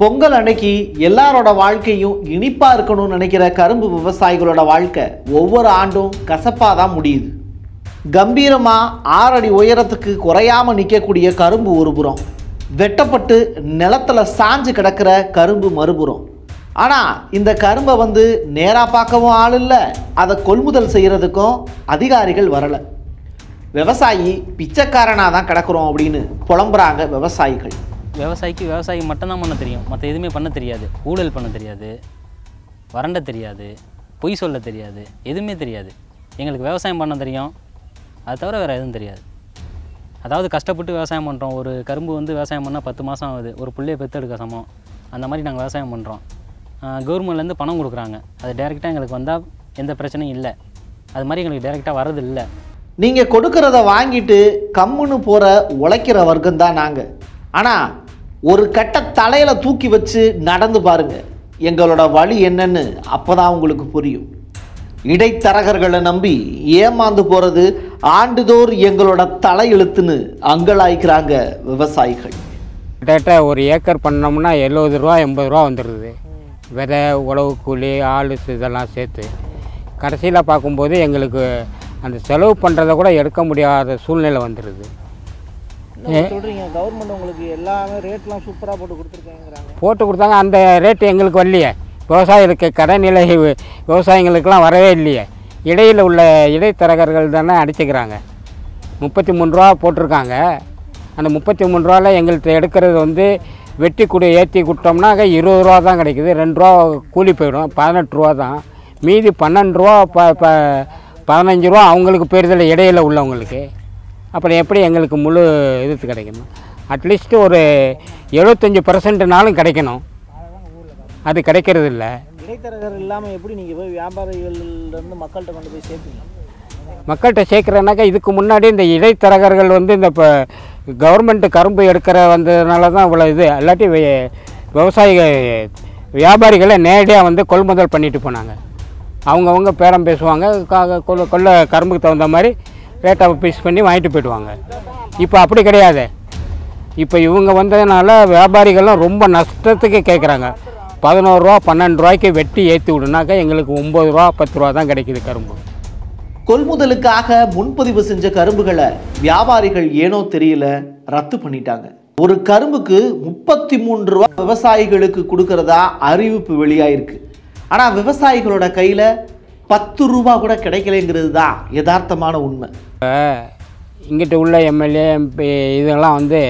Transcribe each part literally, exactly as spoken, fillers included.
பொங்கல் அன்னைக்கு எல்லாரோட வாழ்க்கையும் இனிப்பா இருக்கணும்னு நினைக்கிற கரும்பு விவசாயிகளோட வாழ்க்கை ஒவ்வொரு ஆண்டும் கசப்பா தான் முடியுது. கம்பீரமா ஆறு அடி உயரத்துக்கு குறையாம நிக்கக்கூடிய கரும்பு ஒருபுறம், வெட்டப்பட்டு நிலத்துல சாஞ்சு கிடக்கிற கரும்பு மறுபுறம். ஆனால் இந்த கரும்பை வந்து நேராக பார்க்கவும் ஆள் இல்லை, அதை கொள்முதல் செய்கிறதுக்கும் அதிகாரிகள் வரலை. விவசாயி பிச்சைக்காரனாக தான் கிடக்கிறோம் அப்படின்னு புலம்புறாங்க விவசாயிகள். விவசாயிக்கு விவசாயி மட்டும்தான் பண்ண தெரியும், மற்ற எதுவுமே பண்ண தெரியாது. ஊழல் பண்ண தெரியாது, வறண்ட தெரியாது, பொய் சொல்ல தெரியாது, எதுவுமே தெரியாது. எங்களுக்கு விவசாயம் பண்ண தெரியும், அது தவிர வேறு எதுவும் தெரியாது. அதாவது கஷ்டப்பட்டு விவசாயம் பண்ணுறோம். ஒரு கரும்பு வந்து விவசாயம் பண்ணால் பத்து மாதம் ஆகுது, ஒரு புள்ளையை பெற்றெடுக்க சமம். அந்த மாதிரி நாங்கள் விவசாயம் பண்ணுறோம். கவர்மெண்ட்லேருந்து பணம் கொடுக்குறாங்க, அது டைரெக்டாக எங்களுக்கு வந்தால் எந்த பிரச்சனையும் இல்லை. அது மாதிரி எங்களுக்கு டைரெக்டாக வரது இல்லை. நீங்கள் கொடுக்குறத வாங்கிட்டு கம்முன்னு போகிற உழைக்கிற வர்க்கம் தான் நாங்கள். ஆனால் ஒரு கட்ட தலையில் தூக்கி வச்சு நடந்து பாருங்கள், எங்களோட வழி என்னன்னு அப்போ தான் உங்களுக்கு புரியும். இடைத்தரகர்களை நம்பி ஏமாந்து போகிறது ஆண்டுதோர் எங்களோட தலையெழுத்துன்னு அங்கலாய்க்கிறாங்க விவசாயிகள். கிட்டத்தட்ட ஒரு ஏக்கர் பண்ணோம்னா எழுபது ரூபா எண்பது ரூபா வந்துடுது, விதை உழவு கூலி ஆளு இதெல்லாம் சேர்த்து. கடைசியில் பார்க்கும்போது எங்களுக்கு அந்த செலவு பண்ணுறதை கூட எடுக்க முடியாத சூழ்நிலை வந்துடுது. சொல்கிறீங்க கவர்மெண்ட் உங்களுக்கு எல்லாமே ரேட்லாம் சூப்பராக போட்டு கொடுத்துருக்காங்க, போட்டு கொடுத்தாங்க. அந்த ரேட்டு எங்களுக்கு வரலையே, விவசாயிகளுக்கு கடன் நிலை விவசாயிகளுக்கெலாம் வரவே இல்லையே. இடையில் உள்ள இடைத்தரகர்கள் தானே அடிச்சுக்கிறாங்க. முப்பத்தி மூணு ரூபா போட்டிருக்காங்க, அந்த முப்பத்தி மூணு ரூபாவில் எங்கள்கிட்ட எடுக்கிறது வந்து வெட்டி கொடி ஏற்றி கொடுத்தோம்னாக்க இருபது ரூபா தான் கிடைக்குது, ரெண்டு ரூபா கூலி போயிடும், பதினெட்டு ரூபா தான் மீதி. பன்னெண்டு ரூபா ப ப பதினஞ்சு ரூபா அவங்களுக்கு பெறுதல் இடையில் உள்ளவங்களுக்கு. அப்புறம் எப்படி எங்களுக்கு முழு இதுக்கு கிடைக்கணும்? அட்லீஸ்ட்டு ஒரு எழுபத்தஞ்சி பர்சன்ட்னாலும் கிடைக்கணும், அது கிடைக்கிறது இல்லை. இடைத்தரகர் இல்லாமல் எப்படி நீங்கள் போய் வியாபாரிகள்லேருந்து மக்கள்கிட்ட கொண்டு போய் சேர்க்குங்க? மக்கள்கிட்ட சேர்க்குறேன்னாக்கா இதுக்கு முன்னாடி இந்த இடைத்தரகர்கள் வந்து இந்த இப்போ கவர்மெண்ட்டு கரும்பு எடுக்கிற வந்ததுனால தான் இவ்வளோ இது. இல்லாட்டி விவசாயிக வியாபாரிகளை நேரடியாக வந்து கொள்முதல் பண்ணிட்டு போனாங்க. அவங்கவுங்க பேரம் பேசுவாங்க, கொள்ள கொள்ள கரும்புக்கு தகுந்த மாதிரி ரேட்டை ஃபிக்ஸ் பண்ணி வாங்கிட்டு போயிடுவாங்க. இப்போ அப்படி கிடையாது. இப்போ இவங்க வந்ததுனால வியாபாரிகள்லாம் ரொம்ப நஷ்டத்துக்கு கேட்குறாங்க. பதினோரு ரூபா பன்னெண்டு ரூபாய்க்கு வெட்டி ஏற்றி விடுனாக்கா எங்களுக்கு ஒம்பது ரூபா பத்து ரூபா தான் கிடைக்கிது கரும்பு. கொள்முதலுக்காக முன்பதிவு செஞ்ச கரும்புகளை வியாபாரிகள் ஏனோ தெரியல ரத்து பண்ணிட்டாங்க. ஒரு கரும்புக்கு முப்பத்தி மூன்று ரூபா விவசாயிகளுக்கு கொடுக்கறதா அறிவிப்பு வெளியாயிருக்கு. ஆனால் விவசாயிகளோட கையில் பத்து ரூபா கூட கிடைக்கலைங்கிறது தான் யதார்த்தமான உண்மை. இங்கிட்ட உள்ள எம்எல்ஏ எம்பி இதெல்லாம் வந்து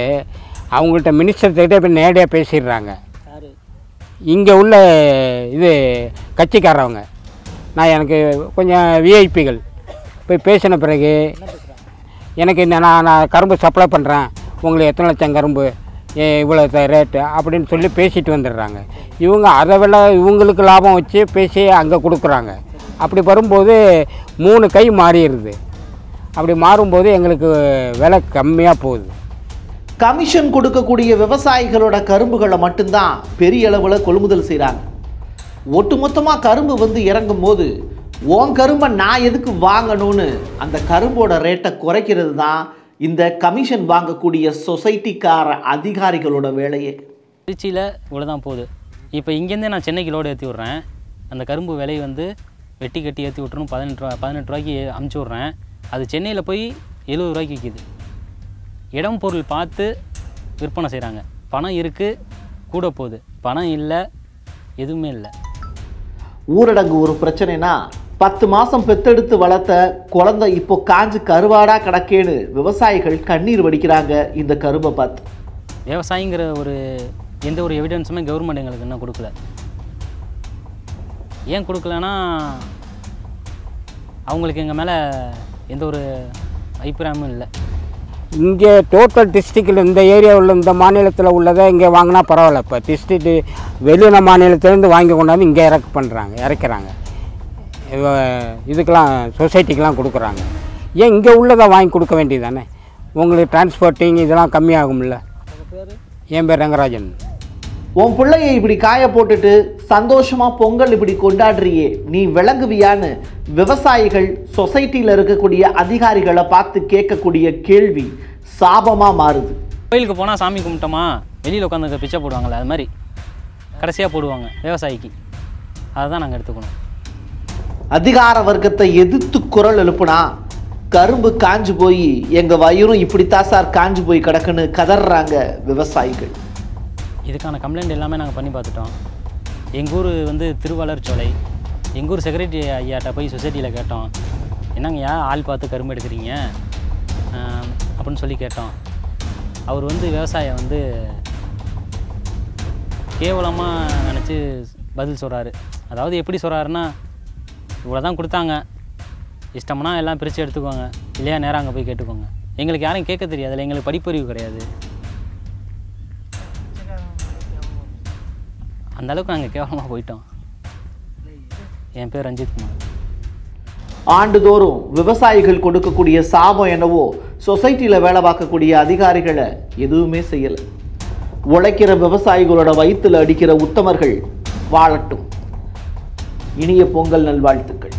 அவங்கள்ட்ட மினிஸ்டர்கிட்ட இப்போ நேரடியாக பேசிடுறாங்க. இங்கே உள்ள இது கட்சிக்காரவங்க, நான் எனக்கு கொஞ்சம் விஐபிகள் போய் பேசின பிறகு எனக்கு இந்த நான் நான் கரும்பு சப்ளை பண்ணுறேன், உங்களுக்கு எத்தனை லட்சம் கரும்பு இவ்வளோ ரேட்டு அப்படின்னு சொல்லி பேசிட்டு வந்துடுறாங்க. இவங்க அதை விட இவங்களுக்கு லாபம் வச்சு பேசி அங்கே கொடுக்குறாங்க. அப்படி வரும்போது மூணு கை மாறிடுது. அப்படி மாறும்போது எங்களுக்கு விலை கம்மியாக போகுது. கமிஷன் கொடுக்கக்கூடிய விவசாயிகளோட கரும்புகளை மட்டும்தான் பெரிய அளவில் கொள்முதல் செய்கிறாங்க. ஒட்டுமொத்தமாக கரும்பு வந்து இறங்கும் போது ஓன் கரும்பை நான் எதுக்கு வாங்கணும்னு அந்த கரும்போட ரேட்டை குறைக்கிறது தான் இந்த கமிஷன் வாங்கக்கூடிய சொசைட்டிக்கார அதிகாரிகளோட வேலையே. திருச்சியில் இவ்வளோதான் போகுது. இப்போ இங்கேருந்தே நான் சென்னைக்கு லோடு ஏற்றி விட்றேன், அந்த கரும்பு விலை வந்து வெட்டி கட்டி ஏற்றி விட்றணும். பதினெட்டு ரூபா பதினெட்டு ரூபாய்க்கு அமுச்சு விட்றேன், அது சென்னையில் போய் எழுபது ரூபாய்க்கு விற்கிது. இடம் பொருள் பார்த்து விற்பனை செய்கிறாங்க. பணம் இருக்குது, கூட போகுது. பணம் இல்லை, எதுவுமே இல்லை. ஊரடங்கு ஒரு பிரச்சனைனா பத்து மாதம் பெத்தெடுத்து வளர்த்த குழந்தை இப்போ காஞ்சு கருவாடாக கிடக்கேன்னு விவசாயிகள் கண்ணீர் வடிக்கிறாங்க இந்த கரும்பை பார்த்து. விவசாயிங்கிற ஒரு எந்த ஒரு எவிடன்ஸுமே கவர்மெண்ட் எங்களுக்கு இன்னும் கொடுக்கல. ஏன் கொடுக்கலன்னா அவங்களுக்கு எங்கள் மேலே எந்த ஒரு அபிப்பிராயமும் இல்லை. இங்கே டோட்டல் டிஸ்ட்ரிக்டில் இந்த ஏரியாவில் உள்ள இந்த மாநிலத்தில் உள்ளதை இங்கே வாங்கினா பரவாயில்ல. இப்போ டிஸ்ட்ரிக்ட் வெளியில மாநிலத்திலேருந்து வாங்கி கொண்டாந்து இங்கே இறக்கு பண்ணுறாங்க இறக்குறாங்க இதுக்கெலாம் சொசைட்டிக்கெலாம் கொடுக்குறாங்க. ஏன் இங்கே உள்ளதை வாங்கி கொடுக்க வேண்டியது தானே? உங்களுக்கு டிரான்ஸ்போர்ட்டிங் இதெல்லாம் கம்மியாகும்ல. என் பேர் ரங்கராஜன். உன் பிள்ளையை இப்படி காய போட்டுட்டு சந்தோஷமாக பொங்கல் இப்படி கொண்டாடுறியே, நீ விளங்குவியான்னு விவசாயிகள் சொசைட்டியில் இருக்கக்கூடிய அதிகாரிகளை பார்த்து கேட்கக்கூடிய கேள்வி சாபமாக மாறுது. கோயிலுக்கு போனால் சாமி கும்பிட்டோமா வெளியில் உட்காந்து பிச்சை போடுவாங்களே, அது மாதிரி கடைசியா போடுவாங்க வியாபாரிக்கு அத தான் நாங்க எடுத்துக்கணும் அதிகார வர்க்கத்தை எதிர்த்து குரல் எழுப்புனா கரும்பு காஞ்சு போய் எங்க வயிறும் இப்படி தான் சார் காஞ்சு போய் கிடக்குன்னு கதறாங்க வியாபாரிகள் இதுக்கான கம்ப்ளைண்ட் எல்லாமே நாங்க பண்ணி பார்த்துட்டோம் எங்க ஊர் வந்து திருவலர்ச்சோலை எங்க ஊர் செக்ரட்டரி ஐயாட்ட போய் சொசைட்டில கேட்டோம் என்னங்க யா ஆள் பார்த்து கரும்பு எடுக்குறீங்க அப்படினு சொல்லி கேட்டோம் அவர் வந்து வியாபாரிய வந்து கேவலமா நினைச்சு பதில் சொல்றாரு அதாவது எப்படி சொல்றாருன்னா இவ்வளவுதான் கொடுத்தாங்க இஷ்டம்னா எல்லாம் பிரிச்சு எடுத்துக்கோங்க இல்லையா நேராங்க போய் கேட்டுக்கோங்க எங்களுக்கு யாரும் கேட்க தெரியாதுல எங்களுக்கு படிப்பறிவு கிடையாது அந்த அளவுக்கு நாங்க கேவலமா போய்ட்டோம் என் பேர் ரஞ்சித் குமார் ஆண்டுதோறும் விவசாயிகள் கொடுக்கக்கூடிய சாபம் என்னவோ சொசைட்டில வேலை பார்க்கக்கூடிய அதிகாரிகளை எதுவுமே செய்யல உழைக்கிற விவசாயிகளோட வயித்துல அடிக்கிற உத்தமர்கள் வாழட்டும் இனிய பொங்கல் நல்வாழ்த்துக்கள்